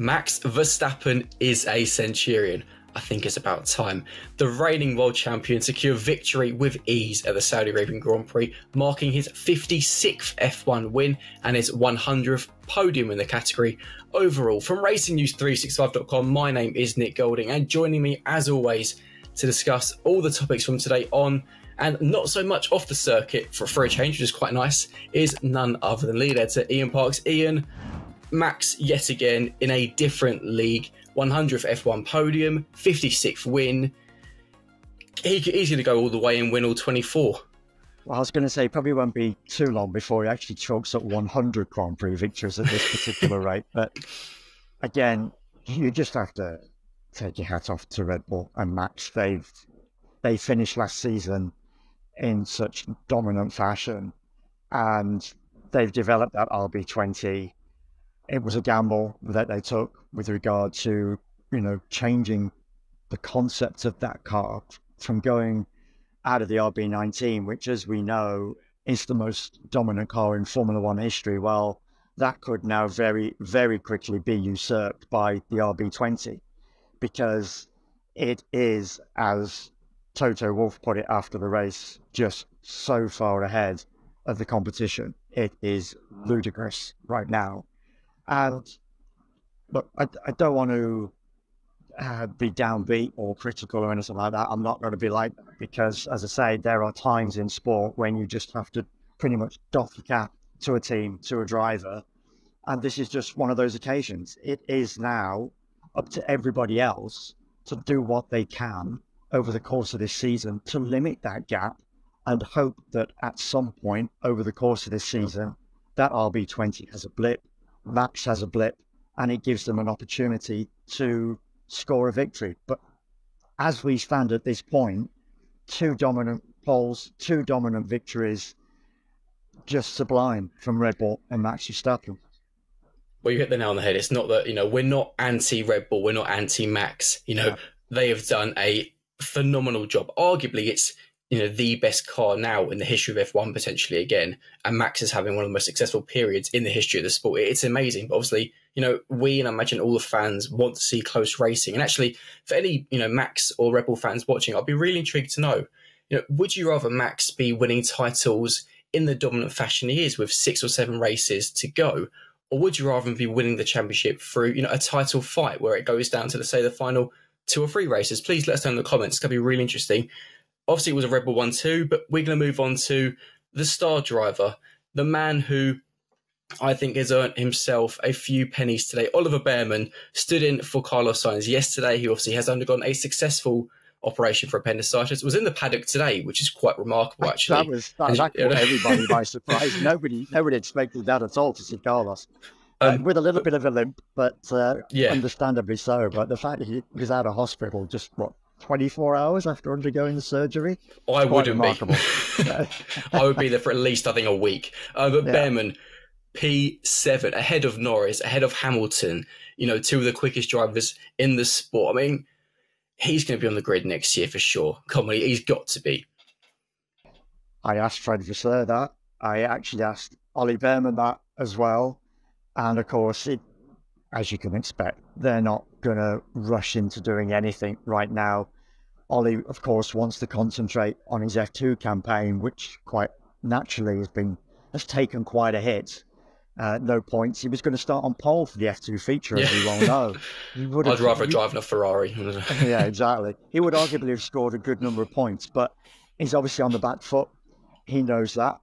Max Verstappen is a Centurion. I think it's about time. The reigning world champion secured victory with ease at the Saudi Arabian Grand Prix, marking his 56th F1 win and his 100th podium in the category. Overall, from RacingNews365.com, my name is Nick Golding, and joining me as always to discuss all the topics from today on, and not so much off the circuit for a change, which is quite nice, is none other than lead editor Ian Parks. Ian, Max yet again in a different league, 100th F1 podium, 56th win. He's going to go all the way and win all 24. Well, I was going to say, probably won't be too long before he actually chokes up 100 Grand Prix victories at this particular rate. But again, you just have to take your hat off to Red Bull and Max. They finished last season in such dominant fashion, and they've developed that RB20. It was a gamble that they took with regard to, you know, changing the concept of that car from going out of the RB19, which, as we know, is the most dominant car in Formula One history. Well, that could now very, very quickly be usurped by the RB20, because it is, as Toto Wolff put it after the race, just so far ahead of the competition. It is ludicrous right now. And look, I don't want to be downbeat or critical or anything like that. I'm not going to be like that, because, as I say, there are times in sport when you just have to pretty much doff your cap to a team, to a driver. And this is just one of those occasions. It is now up to everybody else to do what they can over the course of this season to limit that gap, and hope that at some point over the course of this season, that RB20 has a blip, Max has a blip, and it gives them an opportunity to score a victory. But as we stand at this point, two dominant poles, two dominant victories, just sublime from Red Bull and Max Verstappen. Well, you hit the nail on the head. It's not that, you know, we're not anti-Red Bull, we're not anti-Max. You know, yeah, they have done a phenomenal job. Arguably, it's, you know, the best car now in the history of F1 potentially again, and Max is having one of the most successful periods in the history of the sport. It's amazing. But obviously, you know, we, and I imagine all the fans, want to see close racing. And actually, for any, you know, Max or Red Bull fans watching, I'd be really intrigued to know, you know, would you rather Max be winning titles in the dominant fashion he is with 6 or 7 races to go, or would you rather him be winning the championship through, you know, a title fight where it goes down to, let's say, the final 2 or 3 races? Please let us know in the comments. It's going to be really interesting. Obviously, it was a Red Bull 1-2, but we're going to move on to the star driver, the man who I think has earned himself a few pennies today. Oliver Bearman stood in for Carlos Sainz yesterday. He obviously has undergone a successful operation for appendicitis. It was in the paddock today, which is quite remarkable, actually. That caught everybody by surprise. Nobody expected that at all, to see Carlos. With a little bit of a limp, but yeah, understandably so. But the fact that he was out of hospital just, what, 24 hours after undergoing the surgery? I wouldn't be. I would be there for at least, I think, a week. But yeah, Bearman, P7, ahead of Norris, ahead of Hamilton, you know, two of the quickest drivers in the sport. I mean, he's going to be on the grid next year for sure. Come on, he's got to be. I asked Fred Visser that. I actually asked Ollie Bearman that as well. And of course, as you can expect, they're not going to rush into doing anything right now. Ollie, of course, wants to concentrate on his F2 campaign, which quite naturally has taken quite a hit. No points. He was going to start on pole for the F2 feature, as we all know. I'd rather drive a Ferrari. Yeah, exactly. He would arguably have scored a good number of points, but he's obviously on the back foot. He knows that.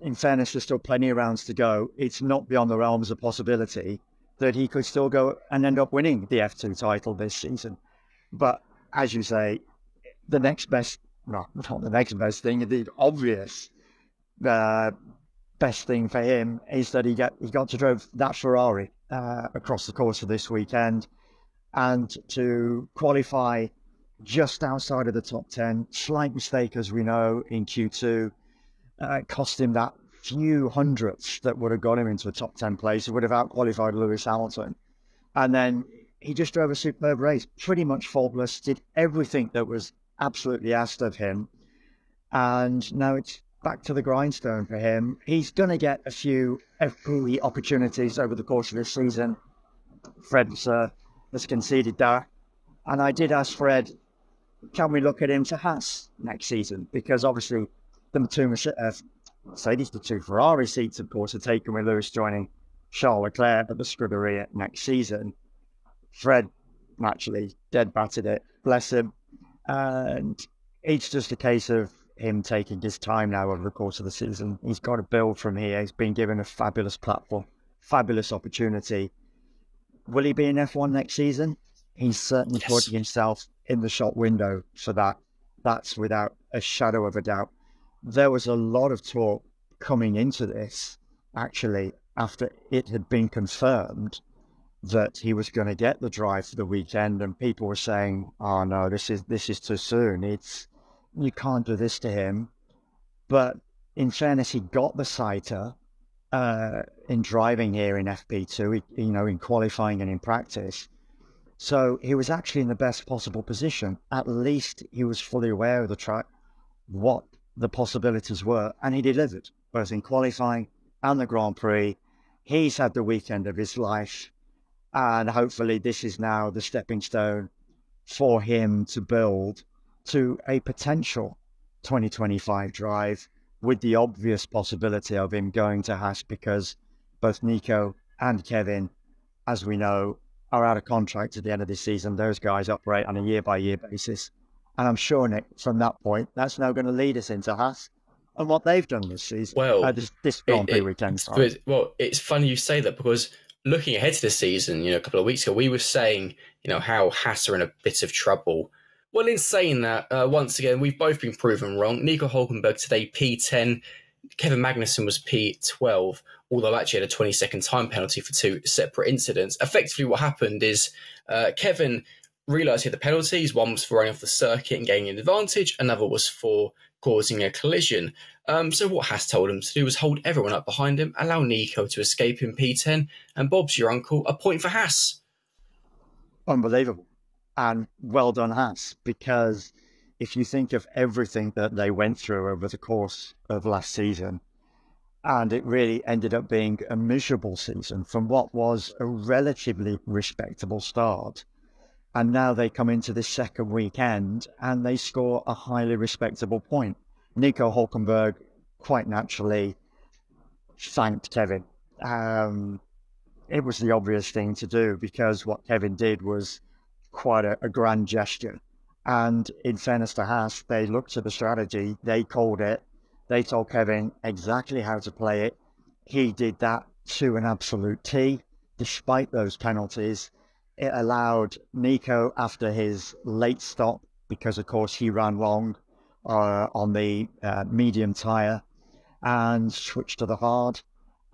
In fairness, there's still plenty of rounds to go. It's not beyond the realms of possibility that he could still go and end up winning the F2 title this season. But as you say, the next best, no, not the next best thing, the obvious best thing for him is that he got to drive that Ferrari across the course of this weekend, and to qualify just outside of the top 10. Slight mistake, as we know, in Q2. Cost him that few hundredths that would have got him into a top 10 place. It would have out-qualified Lewis Hamilton. And then he just drove a superb race, pretty much faultless, did everything that was absolutely asked of him. And now it's back to the grindstone for him. He's going to get a few F2 opportunities over the course of this season. Fred Visser has conceded that. And I did ask Fred, can we look at him to Haas next season? Because obviously the two Mercedes, the two Ferrari seats, of course, are taken with Lewis joining Charles Leclerc at the Scuderia next season. Fred naturally dead batted it, bless him. And it's just a case of him taking his time now over the course of the season. He's got to build from here. He's been given a fabulous platform, fabulous opportunity. Will he be in F1 next season? He's certainly putting himself in the shop window for that. That's without a shadow of a doubt. There was a lot of talk coming into this, actually, after it had been confirmed that he was going to get the drive for the weekend, and people were saying, oh no, this is too soon. You can't do this to him. But in fairness, he got the CITA in driving here in FP2, you know, in qualifying and in practice. So he was actually in the best possible position. At least he was fully aware of the track, what the possibilities were, and he delivered, both in qualifying and the Grand Prix. He's had the weekend of his life, and hopefully this is now the stepping stone for him to build to a potential 2025 drive, with the obvious possibility of him going to Haas, because both Nico and Kevin, as we know, are out of contract at the end of this season. Those guys operate on a year-by-year basis. And I'm sure, Nick, from that point, that's now going to lead us into Haas and what they've done this season. Well, this Grand Prix weekend. Well, it's funny you say that, because looking ahead to this season, you know, a couple of weeks ago, we were saying, you know, how Haas are in a bit of trouble. Well, in saying that, once again, we've both been proven wrong. Nico Hulkenberg today, P10. Kevin Magnussen was P12, although actually had a 20-second time penalty for two separate incidents. Effectively, what happened is Kevin realised he had the penalties. One was for running off the circuit and gaining an advantage. Another was for causing a collision. So what Haas told him to do was hold everyone up behind him, allow Nico to escape in P10, and Bob's your uncle, a point for Haas. Unbelievable. And well done, Haas, because if you think of everything that they went through over the course of last season, and it really ended up being a miserable season from what was a relatively respectable start, and now they come into this second weekend and they score a highly respectable point. Nico Hulkenberg quite naturally thanked Kevin. It was the obvious thing to do, because what Kevin did was quite a grand gesture. And in fairness to Haas, they looked at the strategy, they called it, they told Kevin exactly how to play it. He did that to an absolute T, despite those penalties. It allowed Nico, after his late stop, because of course he ran long on the medium tyre and switched to the hard,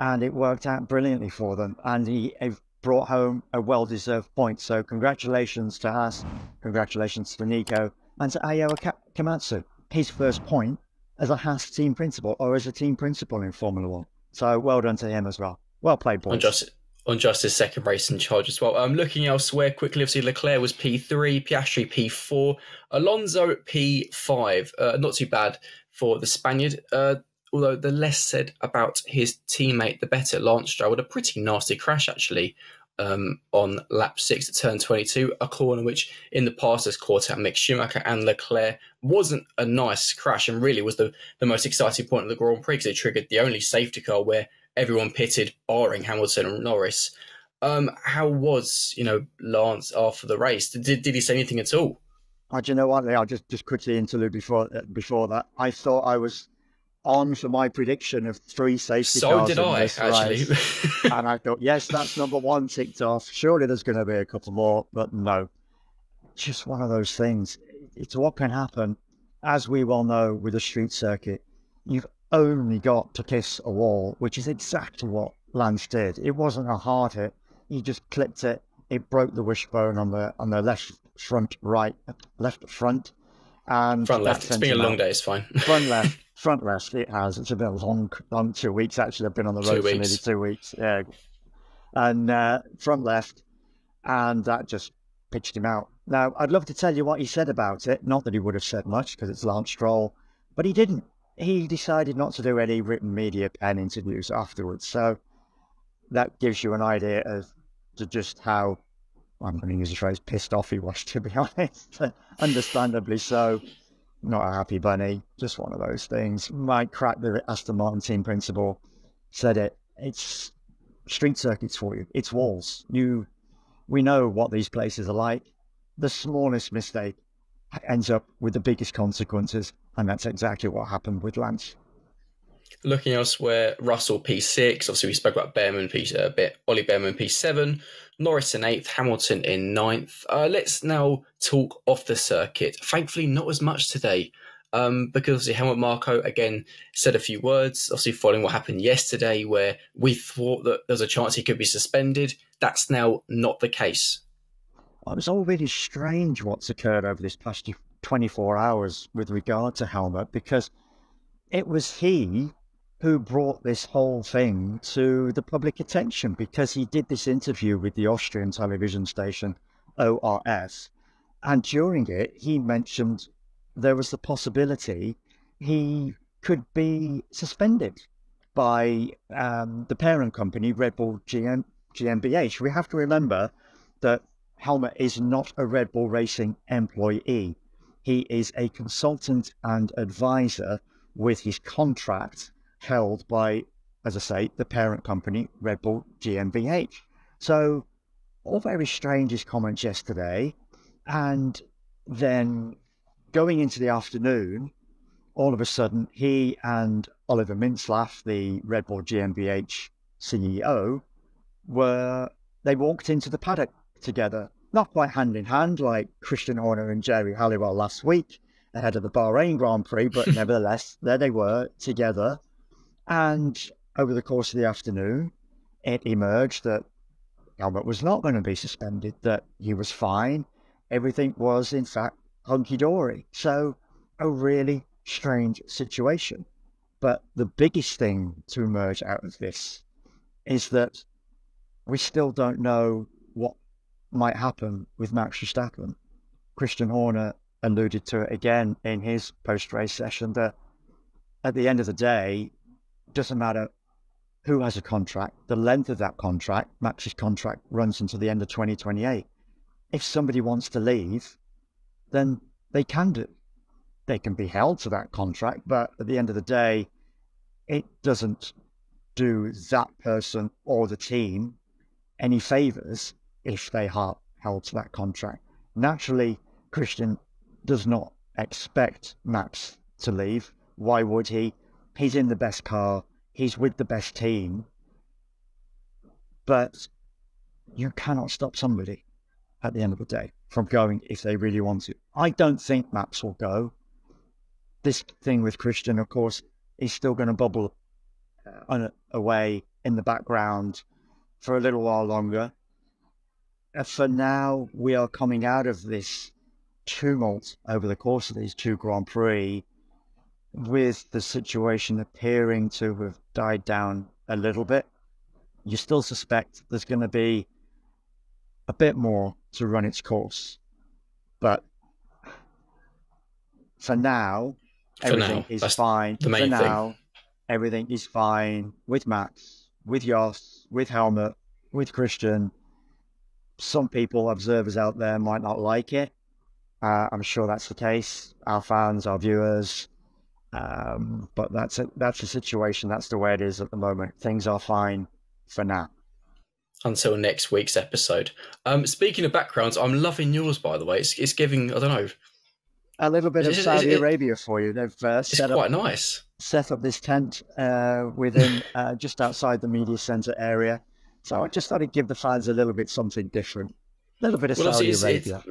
and it worked out brilliantly for them. And he brought home a well-deserved point. So congratulations to Haas, congratulations to Nico, and to Ayao Kamatsu, his first point as a Haas team principal, or as a team principal in Formula 1. So well done to him as well. Well played, boys. On just his second race in charge as well. Looking elsewhere quickly, obviously Leclerc was P3, Piastri P4, Alonso P5. Not too bad for the Spaniard. Although the less said about his teammate, the better. Lance Stroll had a pretty nasty crash, actually, on lap 6 at turn 22, a corner which in the past has caught out Mick Schumacher and Leclerc. Wasn't a nice crash, and really was the most exciting point of the Grand Prix, because it triggered the only safety car where everyone pitted, barring Hamilton and Norris. How was, you know, Lance after the race? Did he say anything at all? Do you know what? I'll just quickly interlude before that. I thought I was on for my prediction of 3 safety cars. So did I, actually. And I thought, yes, that's number 1 ticked off. Surely there's going to be a couple more, but no. Just one of those things. It's what can happen. As we well know, with a street circuit, you've only got to kiss a wall, which is exactly what Lance did. It wasn't a hard hit. He just clipped it. It broke the wishbone on the left front. And front left. It's been a long day, it's fine. Front left. Front left, it has. It's a bit long 2 weeks, actually. I've been on the road for nearly 2 weeks. Yeah. And front left, and that just pitched him out. Now, I'd love to tell you what he said about it. Not that he would have said much, because it's Lance Stroll, but he didn't. He decided not to do any written media and interviews afterwards. So that gives you an idea of to just how, I'm going to use the phrase, pissed off he was, to be honest. Understandably so. Not a happy bunny, just one of those things. Mike Krack, the Aston Martin team principal, said it. It's street circuits for you. It's walls. We know what these places are like. The smallest mistake ends up with the biggest consequences, and that's exactly what happened with Lance. Looking elsewhere, Russell P6, obviously we spoke about Bearman a bit, Ollie Bearman P7, Norris in 8th, Hamilton in 9th. Let's now talk off the circuit. Thankfully, not as much today, because obviously Helmut Marko, again, said a few words, obviously following what happened yesterday where we thought that there was a chance he could be suspended. That's now not the case. It was all really strange what's occurred over this past 24 hours with regard to Helmut, because it was he who brought this whole thing to the public attention, because he did this interview with the Austrian television station ORF, and during it he mentioned there was the possibility he could be suspended by the parent company Red Bull GmbH. We have to remember that Helmut is not a Red Bull Racing employee. He is a consultant and advisor with his contract held by, as I say, the parent company, Red Bull GmbH. So, all very strange, his comments yesterday. And then going into the afternoon, all of a sudden, he and Oliver Mintzlaff, the Red Bull GmbH CEO, they walked into the paddock together, not quite hand in hand like Christian Horner and Jerry Halliwell last week ahead of the Bahrain Grand Prix, but nevertheless, there they were together. And over the course of the afternoon, it emerged that Helmut was not going to be suspended, that he was fine. Everything was, in fact, hunky-dory. So, a really strange situation. But the biggest thing to emerge out of this is that we still don't know what might happen with Max Verstappen. Christian Horner alluded to it again in his post-race session that at the end of the day, doesn't matter who has a contract, the length of that contract, Max's contract runs until the end of 2028. If somebody wants to leave, then they can do. They can be held to that contract, but at the end of the day, it doesn't do that person or the team any favours if they are held to that contract. Naturally, Christian does not expect Max to leave. Why would he? He's in the best car. He's with the best team. But you cannot stop somebody at the end of the day from going if they really want to. I don't think Max will go. This thing with Christian, of course, is still going to bubble away in the background for a little while longer. For now, we are coming out of this tumult over the course of these two Grand Prix with the situation appearing to have died down a little bit. You still suspect there's going to be a bit more to run its course. But for now, everything is fine. For now, everything is fine with Max, with Jos, with Helmut, with Christian. Some people, observers out there, might not like it. I'm sure that's the case. Our fans, our viewers. But that's the situation. That's the way it is at the moment. Things are fine for now. Until next week's episode. Speaking of backgrounds, I'm loving yours, by the way. It's giving, I don't know, a little bit of Saudi Arabia for you. They've set up quite nice. Set up this tent within just outside the media centre area. So I just thought I'd give the fans a little bit something different. A little bit of Saudi Arabia.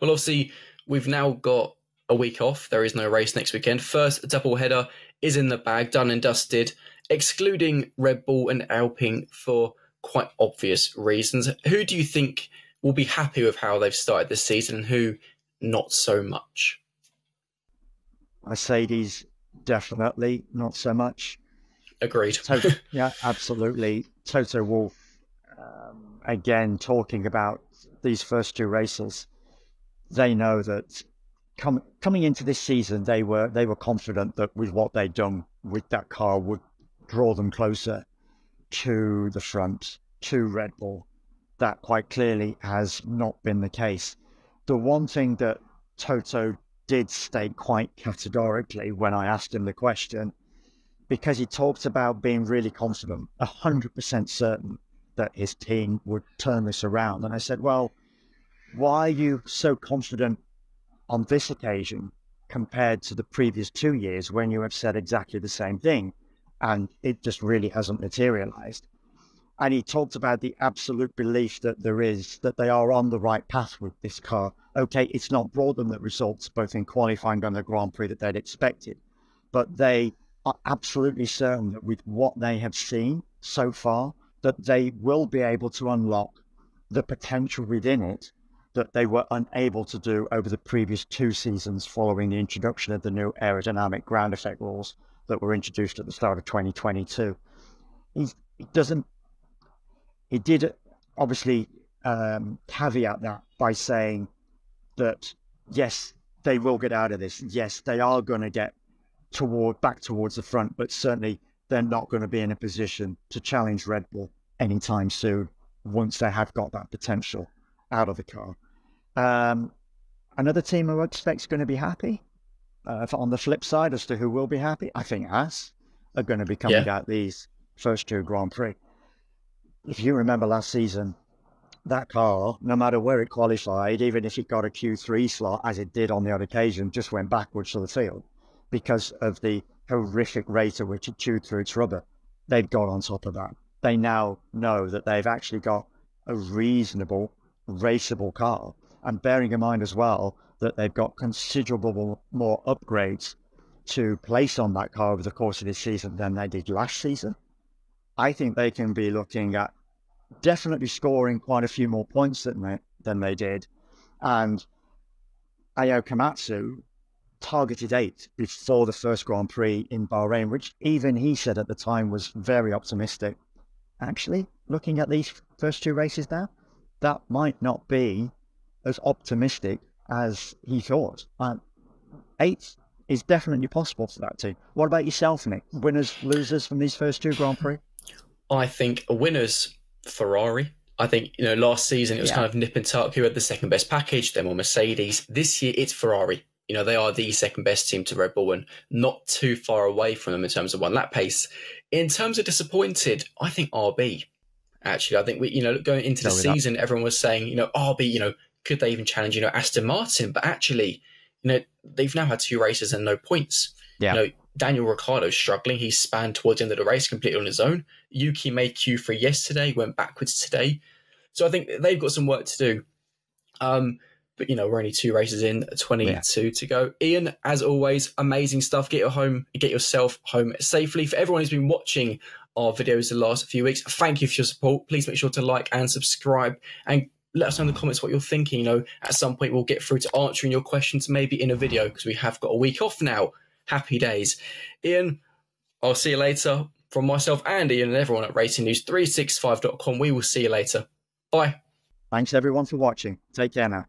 Well, obviously, we've now got a week off. There is no race next weekend. First doubleheader is in the bag, done and dusted, excluding Red Bull and Alpine for quite obvious reasons. Who do you think will be happy with how they've started this season and who not so much? Mercedes, definitely not so much. Agreed. Yeah, absolutely. Toto Wolff, again, talking about these first two races, they know that coming into this season, they were confident that with what they'd done with that car would draw them closer to the front, to Red Bull. that quite clearly has not been the case. The one thing that Toto did state quite categorically when I asked him the question, because he talked about being really confident, 100% certain that his team would turn this around. And I said, well, why are you so confident on this occasion compared to the previous 2 years when you have said exactly the same thing and it just really hasn't materialized? And he talked about the absolute belief that there is, that they are on the right path with this car. Okay, it's not brought them the results, both in qualifying and the Grand Prix, that they'd expected, but they are absolutely certain that with what they have seen so far, that they will be able to unlock the potential within it that they were unable to do over the previous two seasons following the introduction of the new aerodynamic ground effect rules that were introduced at the start of 2022. He did obviously caveat that by saying that, yes, they will get out of this. Yes, they are going to get back towards the front, but certainly they're not going to be in a position to challenge Red Bull anytime soon once they have got that potential out of the car. Another team I expect is going to be happy. On the flip side, as to who will be happy, I think Haas are going to be coming out these first two Grand Prix. If you remember last season, that car, no matter where it qualified, even if it got a Q3 slot, as it did on the other occasion, just went backwards to the field because of the horrific rate at which it chewed through its rubber. They've got on top of that. They now know that they've actually got a reasonable, raceable car. And bearing in mind as well that they've got considerable more upgrades to place on that car over the course of this season than they did last season. I think they can be looking at definitely scoring quite a few more points than they did. And Ayao Kamatsu targeted 8 before the first Grand Prix in Bahrain, which even he said at the time was very optimistic. Actually, looking at these first two races now, that might not be as optimistic as he thought. 8 is definitely possible for that team. What about yourself, Nick? Winners, losers from these first two Grand Prix? I think winners, Ferrari. I think, you know, last season it was kind of nip and tuck who had the second best package, then were Mercedes. This year it's Ferrari. You know, they are the second best team to Red Bull and not too far away from them in terms of one lap pace. In terms of disappointed, I think RB. Actually, I think we, you know, going into the season, everyone was saying, you know, RB, you know, could they even challenge, you know, Aston Martin? But actually, you know, they've now had 2 races and no points. Yeah. You know, Daniel Ricciardo's struggling. He spanned towards the end of the race completely on his own. Yuki made Q3 yesterday, went backwards today. So I think they've got some work to do. But, you know, we're only 2 races in, 22 to go. Ian, as always, amazing stuff. Get yourself home safely. For everyone who's been watching our videos the last few weeks, thank you for your support. Please make sure to like and subscribe, and let us know in the comments what you're thinking. You know, at some point we'll get through to answering your questions, maybe in a video, because we have got a week off now. Happy days. Ian, I'll see you later. From myself and Ian and everyone at RacingNews365.com, we will see you later. Bye. Thanks everyone for watching. Take care now.